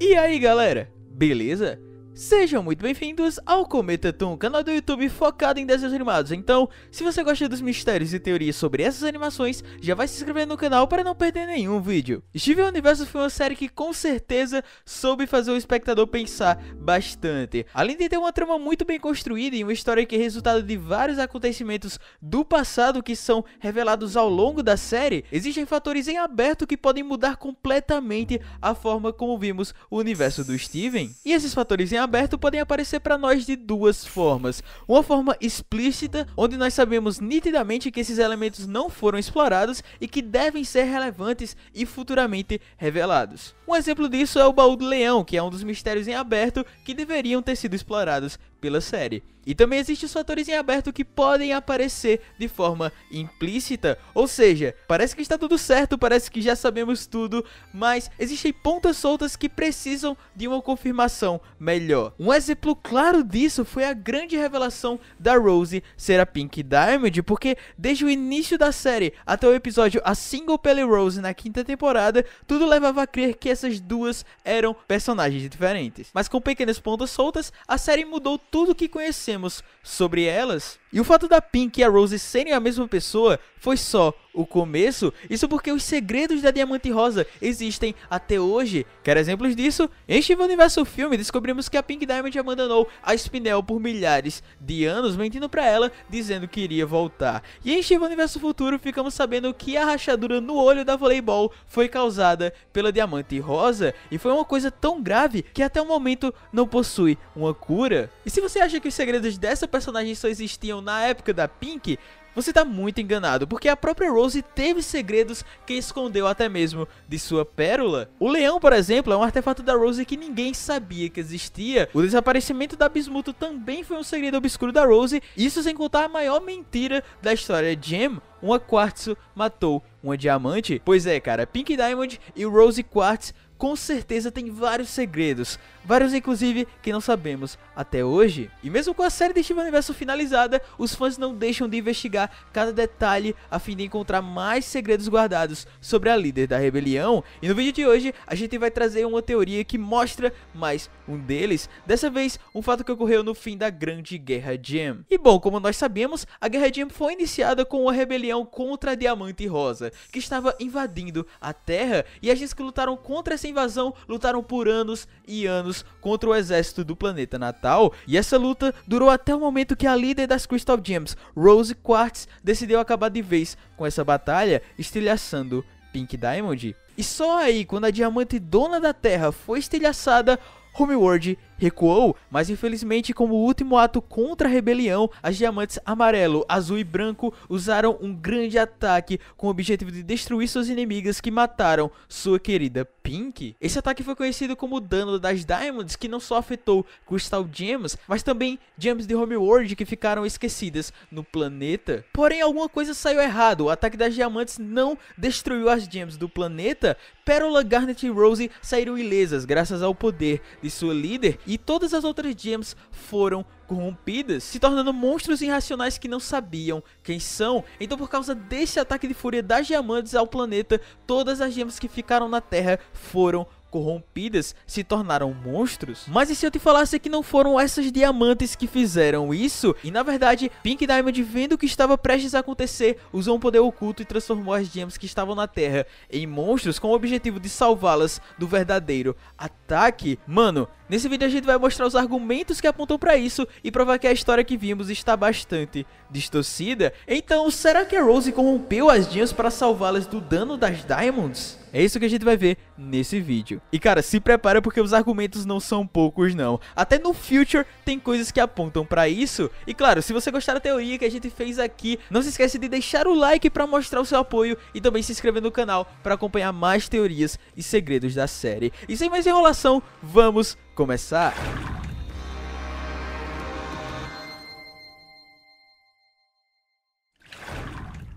E aí galera, beleza? Sejam muito bem-vindos ao CometaToon, canal do YouTube focado em desenhos animados. Então, se você gosta dos mistérios e teorias sobre essas animações, já vai se inscrevendo no canal para não perder nenhum vídeo. Steven Universe foi uma série que com certeza soube fazer o espectador pensar bastante. Além de ter uma trama muito bem construída e uma história que é resultado de vários acontecimentos do passado que são revelados ao longo da série, existem fatores em aberto que podem mudar completamente a forma como vimos o universo do Steven. E esses fatores em aberto podem aparecer para nós de duas formas. Uma forma explícita, onde nós sabemos nitidamente que esses elementos não foram explorados e que devem ser relevantes e futuramente revelados. Um exemplo disso é o baú do leão, que é um dos mistérios em aberto que deveriam ter sido explorados pela série. E também existem os fatores em aberto que podem aparecer de forma implícita, ou seja, parece que está tudo certo, parece que já sabemos tudo, mas existem pontas soltas que precisam de uma confirmação melhor. Um exemplo claro disso foi a grande revelação da Rose ser a Pink Diamond, porque desde o início da série até o episódio A Single Pale Rose na 5ª temporada, tudo levava a crer que essas duas eram personagens diferentes. Mas com pequenas pontas soltas, a série mudou tudo que conhecemos sobre elas. E o fato da Pink e a Rose serem a mesma pessoa foi só o começo. Isso porque os segredos da Diamante Rosa existem até hoje. Quer exemplos disso? Em Steven Universe Filme, descobrimos que a Pink Diamond abandonou a Spinel por milhares de anos, mentindo pra ela, dizendo que iria voltar. E em Steven Universe Futuro, ficamos sabendo que a rachadura no olho da voleibol foi causada pela Diamante Rosa. E foi uma coisa tão grave que até o momento não possui uma cura. E se você acha que os segredos dessa personagem só existiam na época da Pink, você tá muito enganado, porque a própria Rose teve segredos que escondeu até mesmo de sua pérola. O leão, por exemplo, é um artefato da Rose que ninguém sabia que existia. O desaparecimento da Bismuto também foi um segredo obscuro da Rose, isso sem contar a maior mentira da história de Gem. Uma quartzo matou uma diamante. Pois é, cara, Pink Diamond e Rose Quartz com certeza tem vários segredos, vários inclusive que não sabemos até hoje. E mesmo com a série de Steven Universe finalizada, os fãs não deixam de investigar cada detalhe a fim de encontrar mais segredos guardados sobre a líder da rebelião. E no vídeo de hoje a gente vai trazer uma teoria que mostra mais um deles, dessa vez um fato que ocorreu no fim da Grande Guerra Gem. E bom, como nós sabemos, a Guerra Gem foi iniciada com a rebelião contra a Diamante Rosa, que estava invadindo a Terra, e agentes que lutaram contra essa invasão lutaram por anos e anos contra o exército do planeta natal, e essa luta durou até o momento que a líder das Crystal Gems, Rose Quartz, decidiu acabar de vez com essa batalha, estilhaçando Pink Diamond. E só aí, quando a diamante dona da Terra foi estilhaçada, Homeworld recuou, mas infelizmente como último ato contra a rebelião, as diamantes amarelo, azul e branco usaram um grande ataque com o objetivo de destruir suas inimigas que mataram sua querida Pink. Esse ataque foi conhecido como o dano das Diamonds, que não só afetou Crystal Gems, mas também Gems de Homeworld que ficaram esquecidas no planeta. Porém, alguma coisa saiu errado, o ataque das diamantes não destruiu as Gems do planeta. Pérola, Garnet e Rose saíram ilesas graças ao poder de sua líder, e todas as outras gems foram corrompidas, se tornando monstros irracionais que não sabiam quem são. Então, por causa desse ataque de fúria das diamantes ao planeta, todas as gems que ficaram na Terra foram corrompidas, se tornaram monstros. Mas e se eu te falasse que não foram essas diamantes que fizeram isso? E na verdade, Pink Diamond, vendo o que estava prestes a acontecer, usou um poder oculto e transformou as gems que estavam na Terra em monstros, com o objetivo de salvá-las do verdadeiro ataque. Mano, nesse vídeo a gente vai mostrar os argumentos que apontam pra isso e provar que a história que vimos está bastante distorcida. Então, será que a Rose corrompeu as gems para salvá-las do dano das Diamonds? É isso que a gente vai ver nesse vídeo. E cara, se prepara porque os argumentos não são poucos não. Até no Future tem coisas que apontam pra isso. E claro, se você gostar da teoria que a gente fez aqui, não se esquece de deixar o like pra mostrar o seu apoio e também se inscrever no canal pra acompanhar mais teorias e segredos da série. E sem mais enrolação, vamos começar!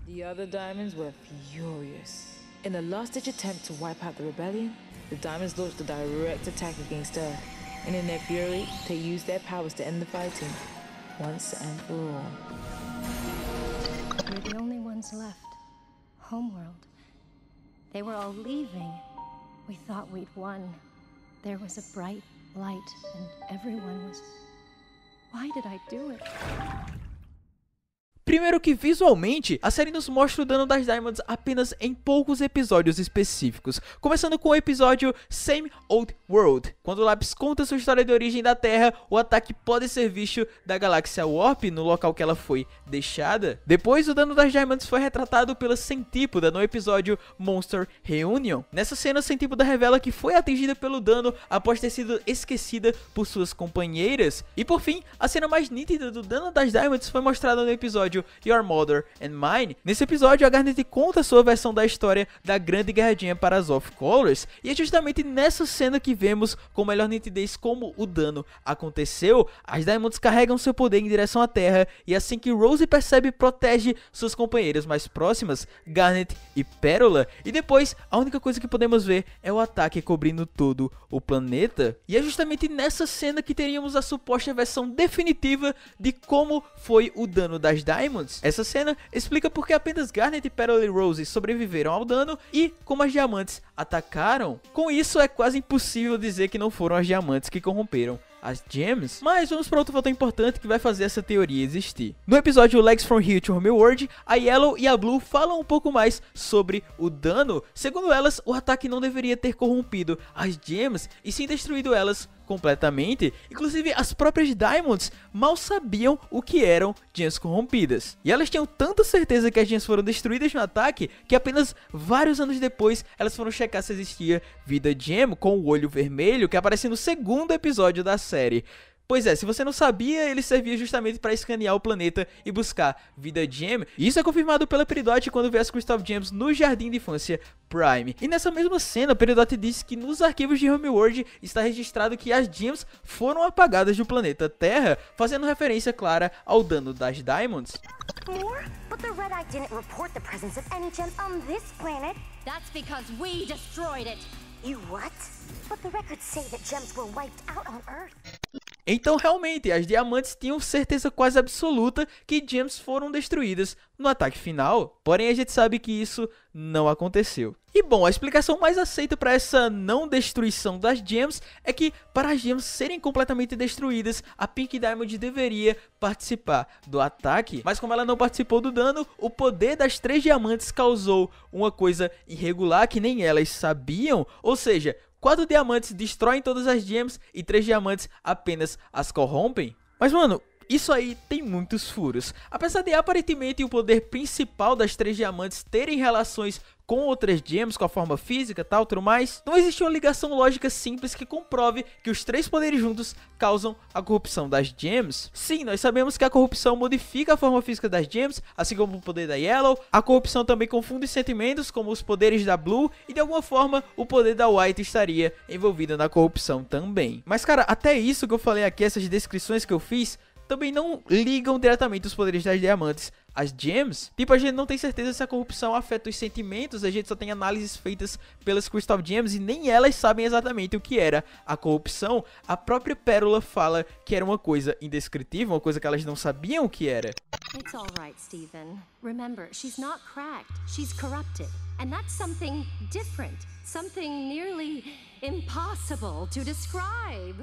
The other diamonds were furious. In a last-ditch attempt to wipe out the rebellion, the Diamonds launched a direct attack against Earth, and in their fury, they used their powers to end the fighting, once and for all. We're the only ones left. Homeworld. They were all leaving. We thought we'd won. There was a bright light and everyone was... Why did I do it? Primeiro que visualmente, a série nos mostra o dano das Diamonds apenas em poucos episódios específicos, começando com o episódio Same Old World. Quando o Lapis conta sua história de origem da Terra, o ataque pode ser visto da galáxia Warp no local que ela foi deixada. Depois, o dano das Diamonds foi retratado pela Centípoda no episódio Monster Reunion. Nessa cena, a Centípoda revela que foi atingida pelo dano após ter sido esquecida por suas companheiras. E por fim, a cena mais nítida do dano das Diamonds foi mostrada no episódio Your Mother and Mine. Nesse episódio, a Garnet conta sua versão da história da grande guerradinha para as Off-Colors, e é justamente nessa cena que vemos com melhor nitidez como o dano aconteceu. As Diamonds carregam seu poder em direção à Terra, e assim que Rose percebe, protege suas companheiras mais próximas, Garnet e Pérola, e depois a única coisa que podemos ver é o ataque cobrindo todo o planeta. E é justamente nessa cena que teríamos a suposta versão definitiva de como foi o dano das Diamonds. Essa cena explica porque apenas Garnet, Peridot e Rose sobreviveram ao dano e como as diamantes atacaram. Com isso, é quase impossível dizer que não foram as diamantes que corromperam as gems. Mas vamos para outro fator importante que vai fazer essa teoria existir. No episódio Legs from Here to Homeworld, a Yellow e a Blue falam um pouco mais sobre o dano. Segundo elas, o ataque não deveria ter corrompido as gems e sim destruído elas completamente. Inclusive, as próprias Diamonds mal sabiam o que eram gems corrompidas. E elas tinham tanta certeza que as gems foram destruídas no ataque que apenas vários anos depois elas foram checar se existia vida gem com o olho vermelho que aparece no segundo episódio da série. Pois é, se você não sabia, ele servia justamente para escanear o planeta e buscar vida gem. Isso é confirmado pela Peridot quando vê as Crystal Gems no Jardim de Infância Prime. E nessa mesma cena, Peridot diz que nos arquivos de Homeworld está registrado que as gems foram apagadas do planeta Terra, fazendo referência clara ao dano das Diamonds. Então realmente, as diamantes tinham certeza quase absoluta que gems foram destruídas no ataque final, porém a gente sabe que isso não aconteceu. E bom, a explicação mais aceita para essa não destruição das gems é que para as gems serem completamente destruídas, a Pink Diamond deveria participar do ataque, mas como ela não participou do dano, o poder das três diamantes causou uma coisa irregular que nem elas sabiam, ou seja, 4 diamantes destroem todas as gems e 3 diamantes apenas as corrompem. Mas mano, isso aí tem muitos furos. Apesar de aparentemente o poder principal das 3 diamantes terem relações com outras gems, com a forma física e tal, tudo mais, não existe uma ligação lógica simples que comprove que os 3 poderes juntos causam a corrupção das gems. Sim, nós sabemos que a corrupção modifica a forma física das gems, assim como o poder da Yellow. A corrupção também confunde sentimentos, como os poderes da Blue, e de alguma forma o poder da White estaria envolvido na corrupção também. Mas cara, até isso que eu falei aqui, essas descrições que eu fiz, também não ligam diretamente os poderes das diamantes as gems. Tipo, a gente não tem certeza se a corrupção afeta os sentimentos, a gente só tem análises feitas pelas Crystal Gems e nem elas sabem exatamente o que era a corrupção. A própria Pérola fala que era uma coisa indescritível, uma coisa que elas não sabiam o que era. It's all right, Steven. Remember, she's not cracked, she's corrupted. And that's something different, something nearly impossible to describe.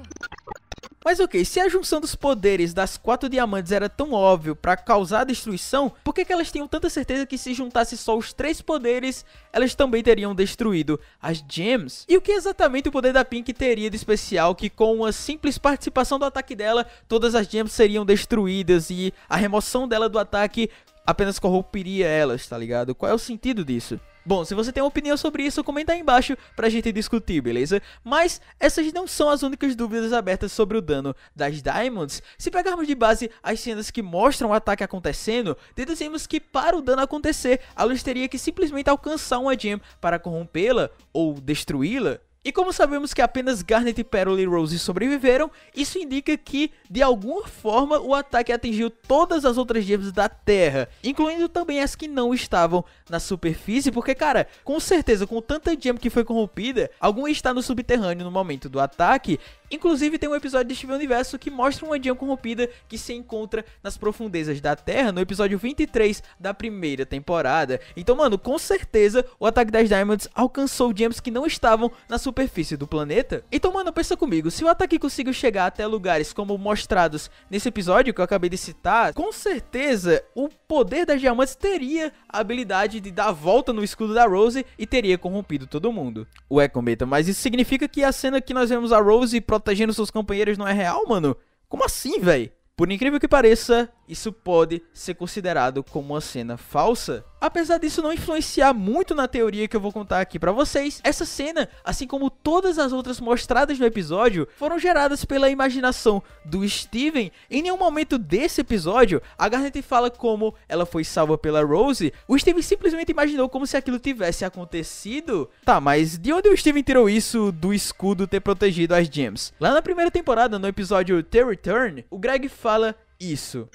Mas ok, se a junção dos poderes das 4 diamantes era tão óbvio para causar destruição, por que elas tinham tanta certeza que se juntasse só os 3 poderes, elas também teriam destruído as gems? E o que exatamente o poder da Pink teria de especial que com uma simples participação do ataque dela, todas as gems seriam destruídas e a remoção dela do ataque apenas corromperia elas, tá ligado? Qual é o sentido disso? Bom, se você tem uma opinião sobre isso, comenta aí embaixo pra gente discutir, beleza? Mas essas não são as únicas dúvidas abertas sobre o dano das Diamonds. Se pegarmos de base as cenas que mostram o ataque acontecendo, deduzimos que para o dano acontecer, a luz teria que simplesmente alcançar uma gem para corrompê-la ou destruí-la. E como sabemos que apenas Garnet, Peridot e Rose sobreviveram, isso indica que, de alguma forma, o ataque atingiu todas as outras gems da Terra, incluindo também as que não estavam na superfície, porque, cara, com certeza, com tanta gem que foi corrompida, alguma está no subterrâneo no momento do ataque. Inclusive, tem um episódio de Steven Universe que mostra uma gem corrompida que se encontra nas profundezas da Terra, no episódio 23 da primeira temporada. Então, mano, com certeza, o ataque das Diamonds alcançou gems que não estavam na superfície superfície do planeta? Então, mano, pensa comigo, se o ataque conseguiu chegar até lugares como mostrados nesse episódio que eu acabei de citar, com certeza o poder das diamantes teria a habilidade de dar a volta no escudo da Rose e teria corrompido todo mundo. Ué, Cometa, mas isso significa que a cena que nós vemos a Rose protegendo seus companheiros não é real, mano? Como assim, véi? Por incrível que pareça, isso pode ser considerado como uma cena falsa. Apesar disso não influenciar muito na teoria que eu vou contar aqui pra vocês, essa cena, assim como todas as outras mostradas no episódio, foram geradas pela imaginação do Steven. Em nenhum momento desse episódio, a Garnet fala como ela foi salva pela Rose. O Steven simplesmente imaginou como se aquilo tivesse acontecido. Tá, mas de onde o Steven tirou isso do escudo ter protegido as gems? Lá na primeira temporada, no episódio The Return, o Greg fala isso.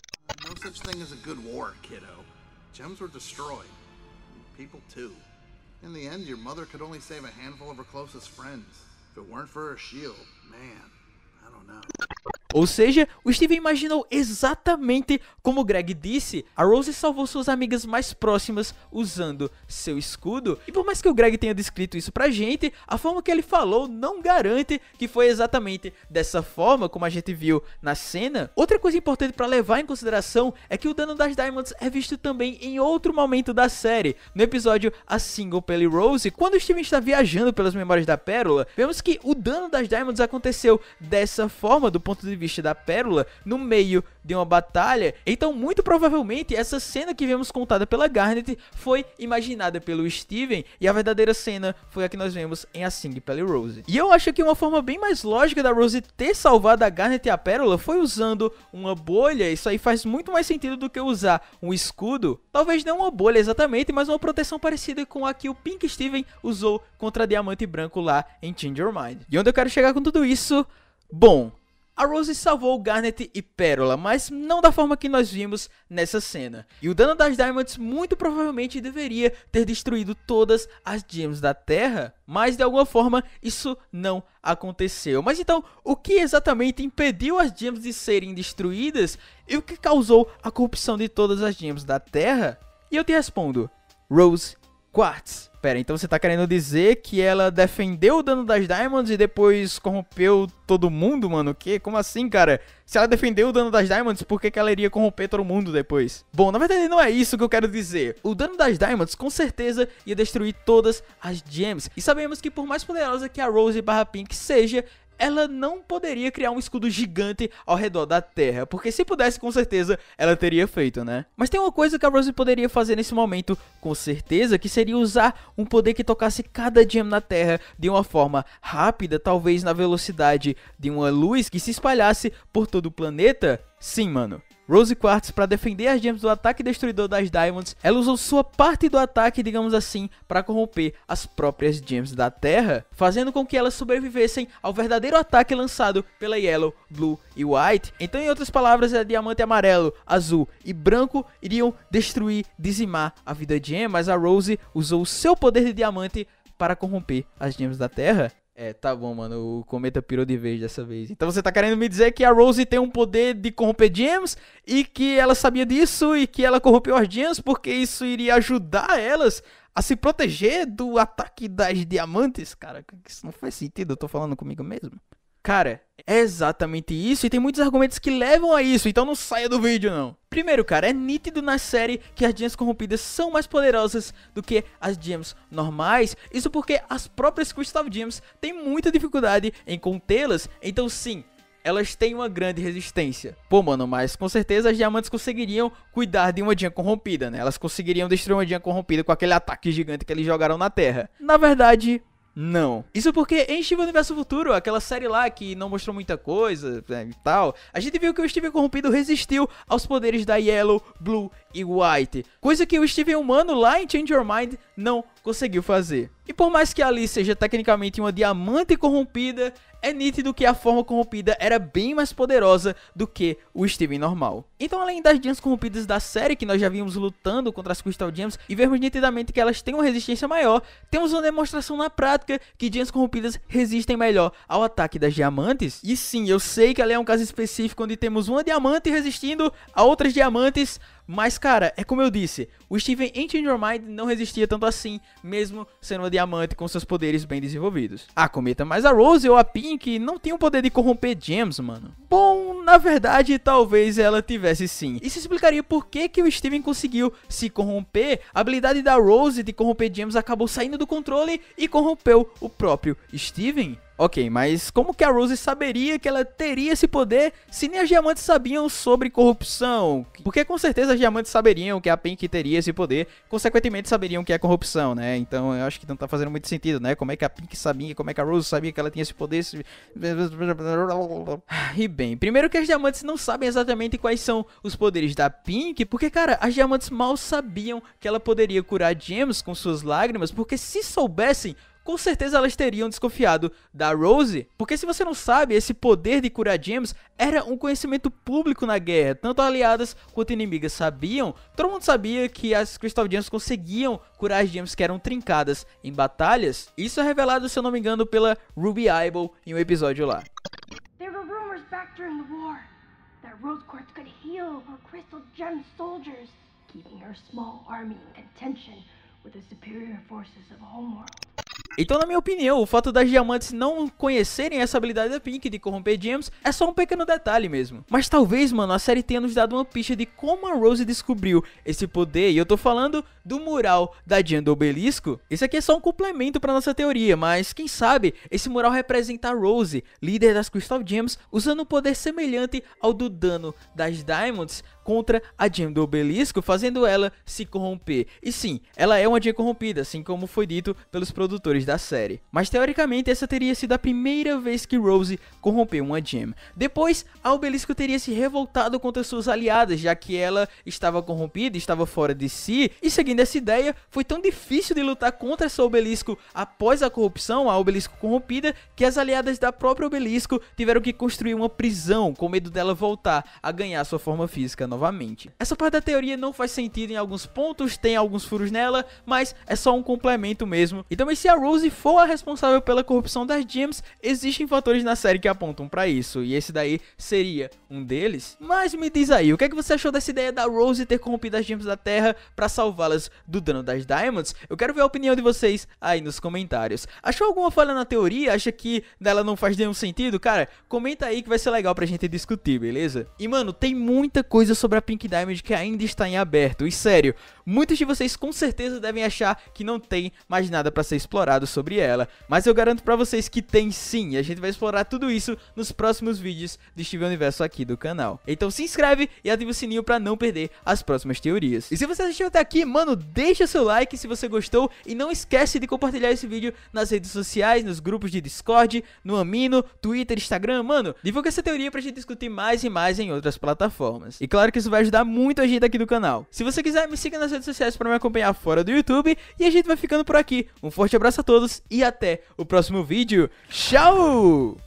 No such thing as a good war, kiddo. Gems were destroyed. People too. In the end, your mother could only save a handful of her closest friends. If it weren't for her shield, man, I don't know. Ou seja, o Steven imaginou exatamente como o Greg disse, a Rose salvou suas amigas mais próximas usando seu escudo. E por mais que o Greg tenha descrito isso pra gente, a forma que ele falou não garante que foi exatamente dessa forma como a gente viu na cena. Outra coisa importante pra levar em consideração é que o dano das Diamonds é visto também em outro momento da série, no episódio A Single Pale Rose. Quando o Steven está viajando pelas memórias da Pérola, vemos que o dano das Diamonds aconteceu dessa forma, do ponto de vista da Pérola, no meio de uma batalha. Então muito provavelmente essa cena que vemos contada pela Garnet foi imaginada pelo Steven, e a verdadeira cena foi a que nós vemos em A Single Pale Rose. E eu acho que uma forma bem mais lógica da Rose ter salvado a Garnet e a Pérola foi usando uma bolha. Isso aí faz muito mais sentido do que usar um escudo. Talvez não uma bolha exatamente, mas uma proteção parecida com a que o Pink Steven usou contra Diamante Branco lá em Change Your Mind. E onde eu quero chegar com tudo isso? Bom, a Rose salvou Garnet e Pérola, mas não da forma que nós vimos nessa cena. E o dano das Diamonds muito provavelmente deveria ter destruído todas as gems da Terra, mas de alguma forma isso não aconteceu. Mas então, o que exatamente impediu as gems de serem destruídas e o que causou a corrupção de todas as gems da Terra? E eu te respondo, Rose Quartz. Pera, então você tá querendo dizer que ela defendeu o dano das Diamonds e depois corrompeu todo mundo, mano? O quê? Como assim, cara? Se ela defendeu o dano das Diamonds, por que que ela iria corromper todo mundo depois? Bom, na verdade não é isso que eu quero dizer. O dano das Diamonds com certeza ia destruir todas as gems. E sabemos que por mais poderosa que a Rose barra Pink seja, ela não poderia criar um escudo gigante ao redor da Terra, porque se pudesse, com certeza, ela teria feito, né? Mas tem uma coisa que a Rose poderia fazer nesse momento, com certeza, que seria usar um poder que tocasse cada gem na Terra de uma forma rápida, talvez na velocidade de uma luz, que se espalhasse por todo o planeta. Sim, mano. Rose Quartz, para defender as gems do ataque destruidor das Diamonds, ela usou sua parte do ataque, digamos assim, para corromper as próprias gems da Terra, fazendo com que elas sobrevivessem ao verdadeiro ataque lançado pela Yellow, Blue e White. Então, em outras palavras, a Diamante Amarelo, Azul e Branco iriam destruir, dizimar a vida de gem, mas a Rose usou o seu poder de diamante para corromper as gems da Terra. É, tá bom, mano, o Cometa pirou de vez dessa vez. Então você tá querendo me dizer que a Rose tem um poder de corromper gems e que ela sabia disso e que ela corrompeu as gems porque isso iria ajudar elas a se proteger do ataque das diamantes? Cara, isso não faz sentido, eu tô falando comigo mesmo. Cara, é exatamente isso, e tem muitos argumentos que levam a isso, então não saia do vídeo, não. Primeiro, cara, é nítido na série que as gems corrompidas são mais poderosas do que as gems normais. Isso porque as próprias Crystal Gems têm muita dificuldade em contê-las, então sim, elas têm uma grande resistência. Pô, mano, mas com certeza as diamantes conseguiriam cuidar de uma gem corrompida, né? Elas conseguiriam destruir uma gem corrompida com aquele ataque gigante que eles jogaram na Terra. Na verdade, não. Isso porque em Steven Universe Futuro, aquela série lá que não mostrou muita coisa, né, e tal, a gente viu que o Steven Corrompido resistiu aos poderes da Yellow, Blue e White, coisa que o Steven Humano lá em Change Your Mind não conseguiu fazer. E por mais que ali seja tecnicamente uma diamante corrompida, é nítido que a forma corrompida era bem mais poderosa do que o Steven normal. Então, além das gems corrompidas da série, que nós já vimos lutando contra as Crystal Gems e vemos nitidamente que elas têm uma resistência maior, temos uma demonstração na prática que gems corrompidas resistem melhor ao ataque das diamantes. E sim, eu sei que ali é um caso específico onde temos uma diamante resistindo a outras diamantes, Mas, cara, é como eu disse, o Steven Universe não resistia tanto assim, mesmo sendo uma diamante com seus poderes bem desenvolvidos. A Cometa mais a Rose ou a Pink não tem o poder de corromper gems, mano. Bom, na verdade, talvez ela tivesse sim. Isso explicaria por que, o Steven conseguiu se corromper. A habilidade da Rose de corromper gems acabou saindo do controle e corrompeu o próprio Steven. Ok, mas como que a Rose saberia que ela teria esse poder se nem as diamantes sabiam sobre corrupção? Porque com certeza as diamantes saberiam que a Pink teria esse poder, consequentemente saberiam que é corrupção, né? Então eu acho que não tá fazendo muito sentido, né? Como é que a Pink sabia, como é que a Rose sabia que ela tinha esse poder? E bem, primeiro que as diamantes não sabem exatamente quais são os poderes da Pink, porque cara, as diamantes mal sabiam que ela poderia curar gems com suas lágrimas, porque se soubessem, com certeza elas teriam desconfiado da Rose, porque se você não sabe, esse poder de curar gems era um conhecimento público na guerra, tanto aliadas quanto inimigas sabiam, todo mundo sabia que as Crystal Gems conseguiam curar as gems que eram trincadas em batalhas. Isso é revelado, se eu não me engano, pela Ruby Eyeball em um episódio lá. There were rumors back during the war that Rose Quartz could heal her Crystal Gem soldiers, keeping her small army in contention with the superior forces of Homeworld. Então, na minha opinião, o fato das diamantes não conhecerem essa habilidade da Pink de corromper gems é só um pequeno detalhe mesmo. Mas talvez, mano, a série tenha nos dado uma pista de como a Rose descobriu esse poder, e eu tô falando do mural da Jade do Obelisco. Isso aqui é só um complemento pra nossa teoria, mas quem sabe esse mural representa a Rose, líder das Crystal Gems, usando um poder semelhante ao do dano das Diamonds contra a Jade do Obelisco, fazendo ela se corromper. E sim, ela é uma Jade corrompida, assim como foi dito pelos produtores da série, mas teoricamente essa teria sido a primeira vez que Rose corrompeu uma gem. Depois, a Obelisco teria se revoltado contra suas aliadas, já que ela estava corrompida, estava fora de si, e seguindo essa ideia, foi tão difícil de lutar contra essa Obelisco após a corrupção, a Obelisco corrompida, que as aliadas da própria Obelisco tiveram que construir uma prisão, com medo dela voltar a ganhar sua forma física novamente. Essa parte da teoria não faz sentido em alguns pontos, tem alguns furos nela, mas é só um complemento mesmo. E também, se a Rose for a responsável pela corrupção das gems, existem fatores na série que apontam pra isso, e esse daí seria um deles. Mas me diz aí, o que é que você achou dessa ideia da Rose ter corrompido as gems da terra pra salvá-las do dano das Diamonds? Eu quero ver a opinião de vocês aí nos comentários. Achou alguma falha na teoria? Acha que dela não faz nenhum sentido? Cara, comenta aí que vai ser legal pra gente discutir, beleza? E mano, tem muita coisa sobre a Pink Diamond que ainda está em aberto, e sério, muitos de vocês com certeza devem achar que não tem mais nada pra ser explorado sobre ela, mas eu garanto pra vocês que tem sim, e a gente vai explorar tudo isso nos próximos vídeos de Steven Universe aqui do canal. Então se inscreve e ativa o sininho pra não perder as próximas teorias. E se você assistiu até aqui, mano, deixa seu like se você gostou, e não esquece de compartilhar esse vídeo nas redes sociais, nos grupos de Discord, no Amino, Twitter, Instagram, mano, divulga essa teoria pra gente discutir mais e mais em outras plataformas. E claro que isso vai ajudar muito a gente aqui do canal. Se você quiser, me siga nas redes sociais pra me acompanhar fora do YouTube, e a gente vai ficando por aqui. Um forte abraço a todos e até o próximo vídeo. Tchau!